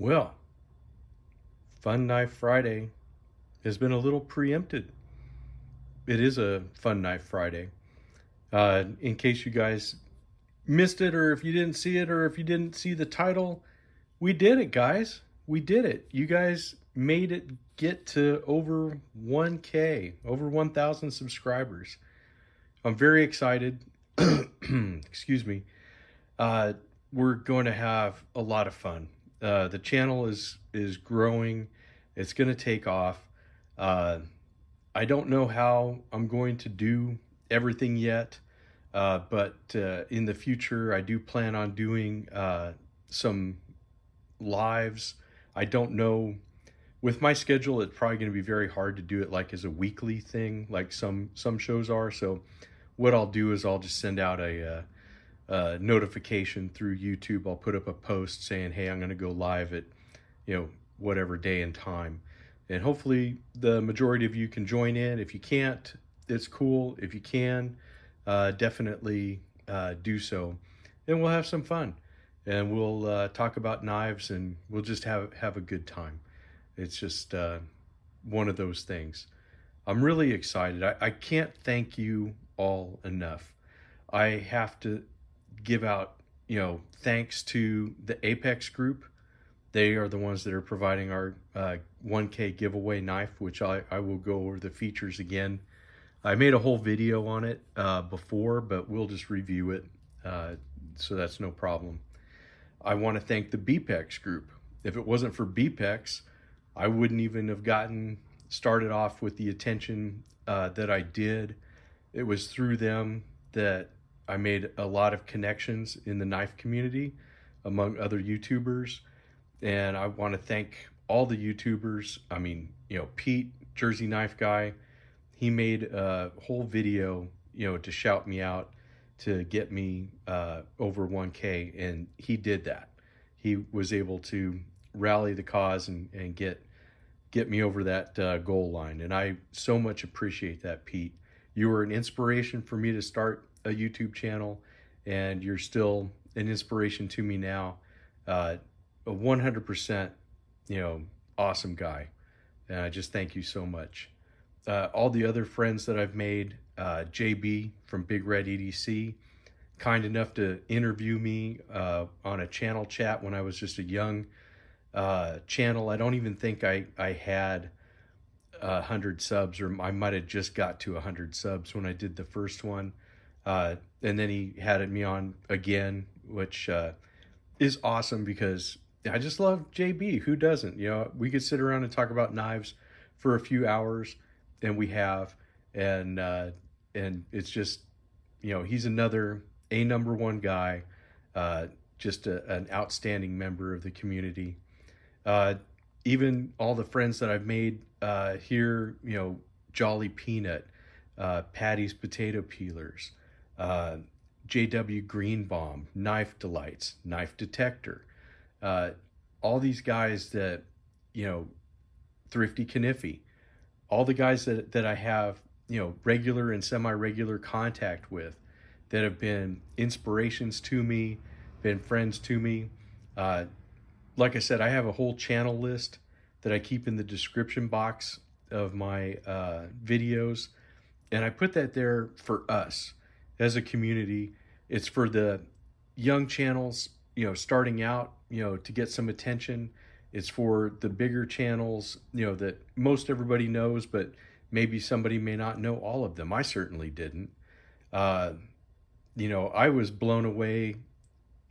Well, Fun Knife Friday has been a little preempted. It is a Fun Knife Friday. In case you guys missed it, or if you didn't see it, or if you didn't see the title, we did it, guys. We did it. You guys made it get to over 1K, over 1,000 subscribers. I'm very excited. Excuse me. We're going to have a lot of fun. The channel is growing. It's going to take off. I don't know how I'm going to do everything yet, but in the future, I do plan on doing some lives. I don't know. With my schedule, it's probably going to be very hard to do it like as a weekly thing, like some shows are. So what I'll do is I'll just send out a notification through YouTube. I'll put up a post saying, hey, I'm going to go live at, whatever day and time. And hopefully the majority of you can join in. If you can't, it's cool. If you can, definitely do so. And we'll have some fun. And we'll talk about knives, and we'll just have a good time. It's just one of those things. I'm really excited. I can't thank you all enough. I have to give out, thanks to the Apex Group. They are the ones that are providing our 1K giveaway knife, which I will go over the features again. I made a whole video on it before, but we'll just review it. So that's no problem. I want to thank the BPEX Group. If it wasn't for BPEX, I wouldn't even have gotten started off with the attention that I did. It was through them that I made a lot of connections in the knife community among other YouTubers. And I want to thank all the YouTubers. I mean, Pete, Jersey Knife Guy, he made a whole video, to shout me out, to get me over 1K. And he did that. He was able to rally the cause and get me over that goal line. And I so much appreciate that, Pete. You were an inspiration for me to start a YouTube channel, and you're still an inspiration to me now. A 100%, awesome guy. And I just thank you so much. All the other friends that I've made, JB from Big Red EDC, kind enough to interview me on a channel chat when I was just a young channel. I don't even think I had 100 subs, or I might have just got to 100 subs when I did the first one. And then he had me on again, which is awesome, because I just love JB. Who doesn't? We could sit around and talk about knives for a few hours, and we have, and it's just, he's another number one guy, just an outstanding member of the community. Even all the friends that I've made here, Jolly Peanut, Paddy's Potato Peelers, JW Greenbaum, Knife Delights, Knife Detector, all these guys that, Thrifty Kniffy, all the guys that I have, regular and semi-regular contact with, that have been inspirations to me, been friends to me. Like I said, I have a whole channel list that I keep in the description box of my videos. And I put that there for us as a community. It's for the young channels, starting out, to get some attention. It's for the bigger channels, that most everybody knows, but maybe somebody may not know all of them. I certainly didn't. I was blown away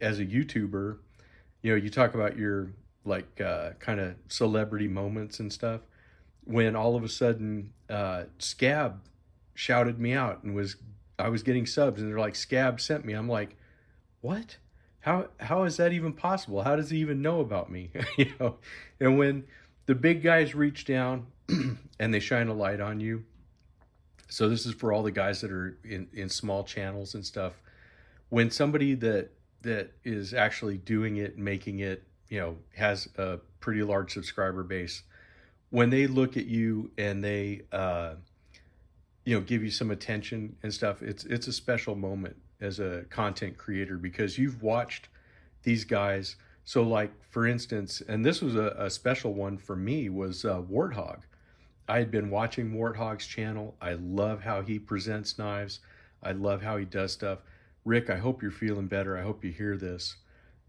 as a YouTuber. You talk about your kind of celebrity moments and stuff, when all of a sudden Scab shouted me out, and I was getting subs, and they're like, Scab sent me. I'm like, what? How is that even possible? How does he even know about me? And when the big guys reach down and they shine a light on you. So this is for all the guys that are in small channels and stuff. When somebody that is actually doing it, making it, has a pretty large subscriber base, when they look at you and they, give you some attention and stuff, it's a special moment as a content creator, because you've watched these guys So like, for instance, and this was a special one for me, was Warthog. I had been watching Warthog's channel. I love how he presents knives. I love how he does stuff. Rick, I hope you're feeling better. I hope you hear this.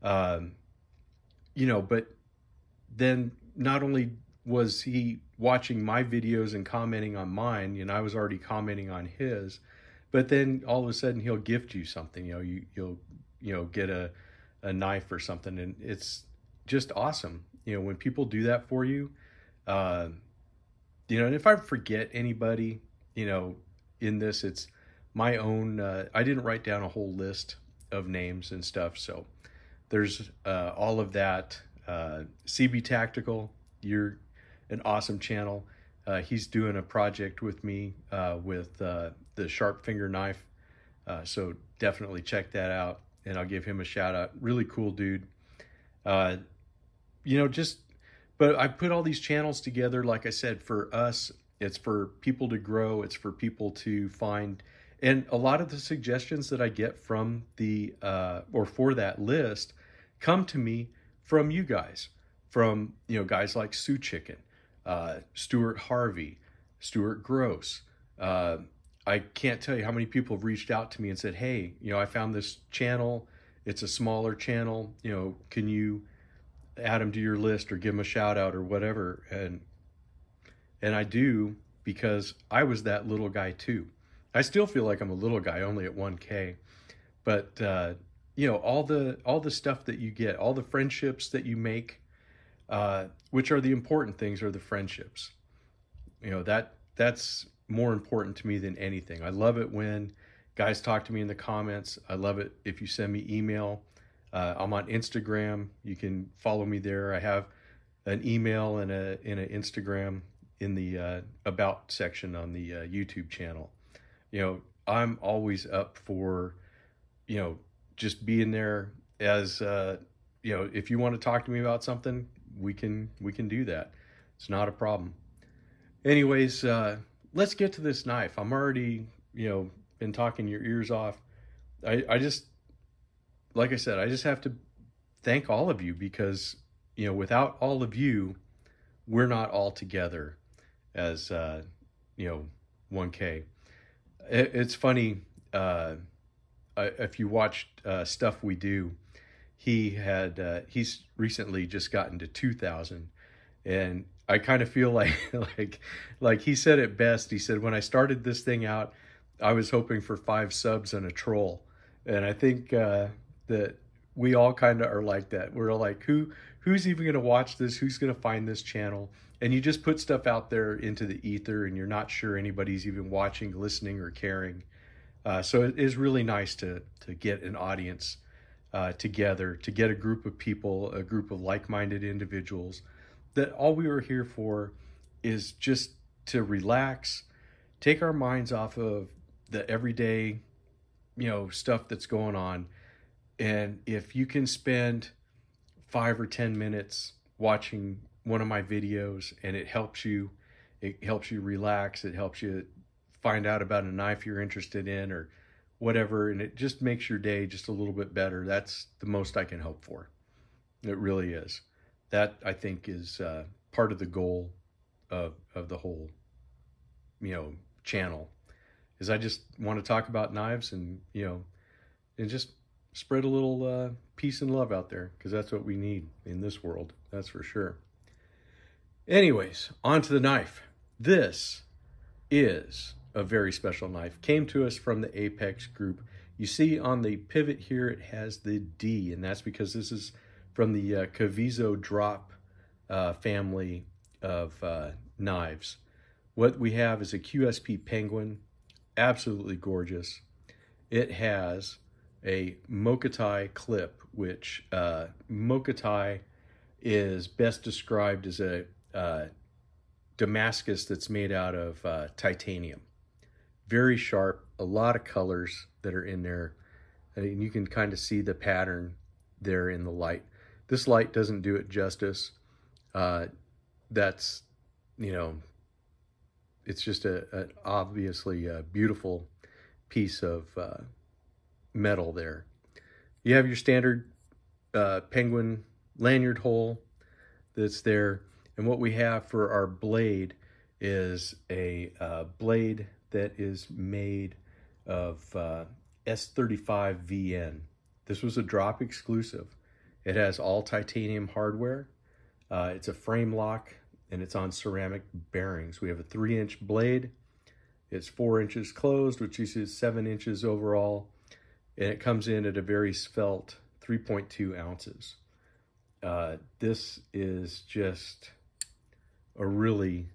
You know, but then not only was he watching my videos and commenting on mine, and I was already commenting on his, but then all of a sudden he'll gift you something. You know, you'll get a knife or something, and it's just awesome. You know, when people do that for you, you know, and if I forget anybody, you know, in this, it's my own, I didn't write down a whole list of names and stuff. So there's all of that. CB Tactical, you're an awesome channel. He's doing a project with me with the sharp finger knife. So definitely check that out, and I'll give him a shout out. Really cool dude. You know, just, but I put all these channels together, like I said, for us. It's for people to grow. It's for people to find. And a lot of the suggestions that I get from the, or for that list, come to me from you guys, from, you know, guys like Sue Chicken, Stuart Harvey, Stuart Gross. I can't tell you how many people have reached out to me and said, hey, you know, I found this channel. It's a smaller channel. You know, can you add them to your list or give them a shout out or whatever? And I do, because I was that little guy too. I still feel like I'm a little guy, only at 1K, but you know, all the stuff that you get, all the friendships that you make, which are the important things, are the friendships. You know, that's more important to me than anything. I love it when guys talk to me in the comments. I love it if you send me email. I'm on Instagram. You can follow me there. I have an email and an Instagram in the about section on the YouTube channel. You know, I'm always up for, you know, just being there as, you know, if you want to talk to me about something, we can do that. It's not a problem. Anyways, let's get to this knife. I'm already, you know, been talking your ears off. I just, like I said, I just have to thank all of you, because, you know, without all of you, we're not all together as, you know, 1K. It's funny, if you watched Stuff We Do, he had, he's recently just gotten to 2,000, and I kind of feel like, like he said it best. He said, when I started this thing out, I was hoping for 5 subs and a troll. And I think that we all kind of are like that. We're like, who's even going to watch this? Who's going to find this channel? And you just put stuff out there into the ether, and you're not sure anybody's even watching, listening, or caring. So it is really nice to get an audience together, to get a group of people, a group of like-minded individuals, that all we were here for is just to relax, take our minds off of the everyday, you know, stuff that's going on. And if you can spend 5 or 10 minutes watching one of my videos, and it helps you relax, it helps you find out about a knife you're interested in or whatever, and it just makes your day just a little bit better, that's the most I can hope for. It really is. That, I think, is part of the goal of the whole, you know, channel, is I just want to talk about knives, and, you know, and just spread a little peace and love out there, because that's what we need in this world, that's for sure. Anyways, on to the knife. This is a very special knife. Came to us from the Apex Group. You see on the pivot here, it has the D, and that's because this is from the Kaviso-Drop family of knives. What we have is a QSP Penguin, absolutely gorgeous. It has a Mokotai clip, which Mokotai is best described as a Damascus that's made out of titanium. Very sharp, a lot of colors that are in there, and you can kind of see the pattern there in the light. This light doesn't do it justice. That's, you know, it's just an obviously beautiful piece of metal there. You have your standard Penguin lanyard hole that's there. And what we have for our blade is a blade that is made of S35VN. This was a drop exclusive. It has all titanium hardware. It's a frame lock and it's on ceramic bearings. We have a 3-inch blade. It's 4 inches closed, which is 7 inches overall. And it comes in at a very svelte 3.2 ounces. This is just a really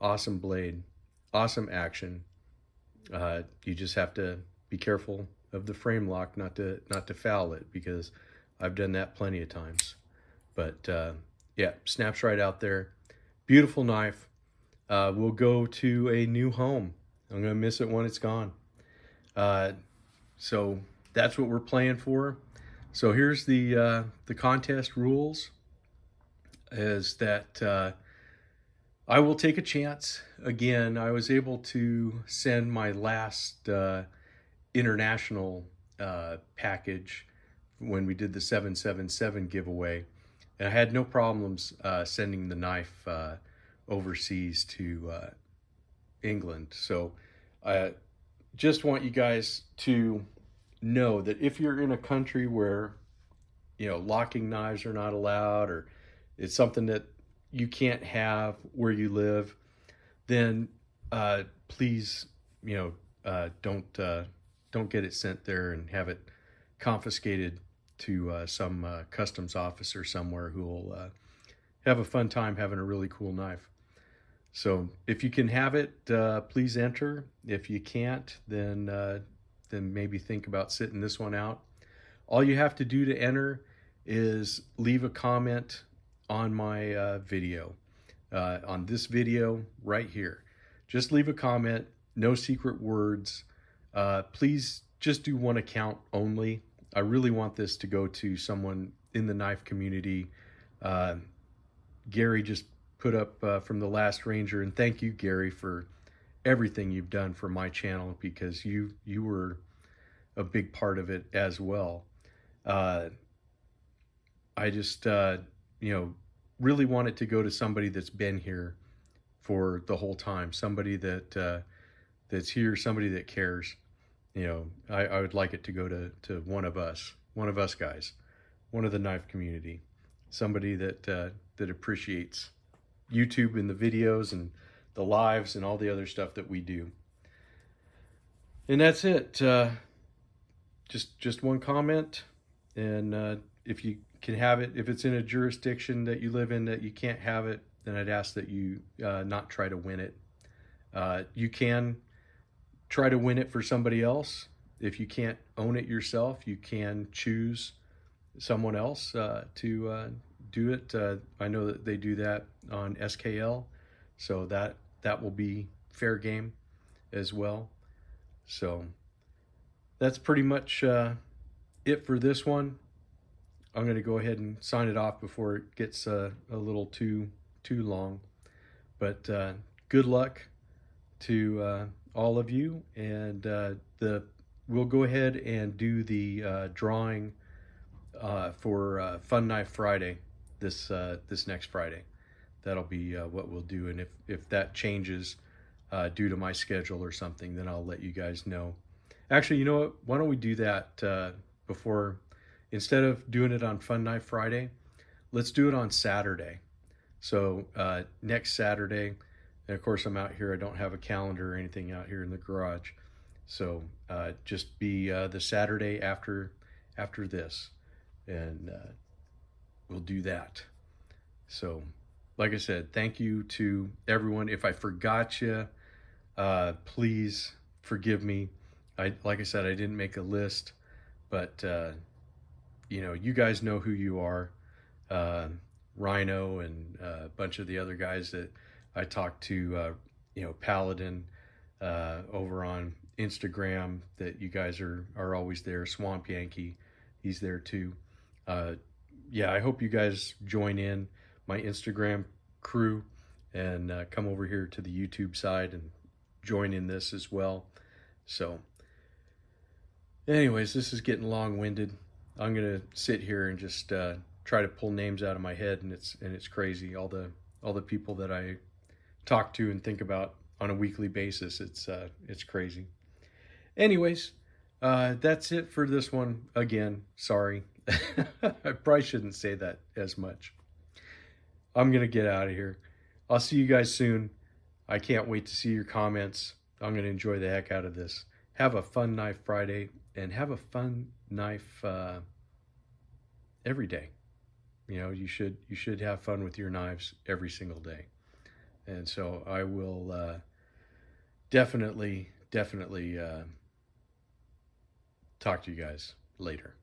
awesome blade, awesome action. You just have to be careful of the frame lock not to foul it, because I've done that plenty of times. But yeah, snaps right out there. Beautiful knife. We'll go to a new home. I'm gonna miss it when it's gone. So that's what we're playing for. So here's the contest rules, is that I will take a chance. Again, I was able to send my last international package when we did the 777 giveaway. And I had no problems sending the knife overseas to England. So I just want you guys to know that if you're in a country where, you know, locking knives are not allowed, or it's something that you can't have where you live, then please, you know, don't get it sent there and have it confiscated to some customs officer somewhere who will have a fun time having a really cool knife. So if you can have it, please enter. If you can't, then maybe think about sitting this one out. All you have to do to enter is leave a comment on my video, on this video right here. Just leave a comment, no secret words. Please just do one account only. I really want this to go to someone in the knife community. Gary just put up from The Last Ranger, and thank you, Gary, for everything you've done for my channel, because you were a big part of it as well. I just you know, really want it to go to somebody that's been here for the whole time, somebody that that's here, somebody that cares. You know, I would like it to go to one of us guys, one of the knife community, somebody that that appreciates YouTube and the videos and the lives and all the other stuff that we do. And that's it. Just one comment. And if you can have it, if it's in a jurisdiction that you live in that you can't have it, then I'd ask that you not try to win it. You can try to win it for somebody else. If you can't own it yourself, you can choose someone else to do it. I know that they do that on SKL, so that will be fair game as well. So that's pretty much it for this one. I'm going to go ahead and sign it off before it gets a little too long. But good luck to all of you, and we'll go ahead and do the drawing for Fun Knife Friday this next Friday. That'll be what we'll do, and if that changes due to my schedule or something, then I'll let you guys know. Actually, you know what? Why don't we do that before? Instead of doing it on Fun Knife Friday, let's do it on Saturday. So next Saturday, and of course I'm out here. I don't have a calendar or anything out here in the garage. So just be the Saturday after this, and we'll do that. So like I said, thank you to everyone. If I forgot you, please forgive me. Like I said, I didn't make a list, but you know, you guys know who you are. Rhino and a bunch of the other guys that I talked to, you know, Paladin over on Instagram, that you guys are always there. Swamp Yankee, he's there too. Yeah, I hope you guys join in my Instagram crew and come over here to the YouTube side and join in this as well. So anyways, this is getting long-winded. I'm going to sit here and just try to pull names out of my head, and it's crazy. All the people that I talk to and think about on a weekly basis, it's crazy. Anyways, that's it for this one. Again, sorry. I probably shouldn't say that as much. I'm gonna get out of here. I'll see you guys soon. I can't wait to see your comments. I'm gonna enjoy the heck out of this. Have a fun Knife Friday, and have a fun knife every day. You know, you should have fun with your knives every single day. And so I will definitely talk to you guys later.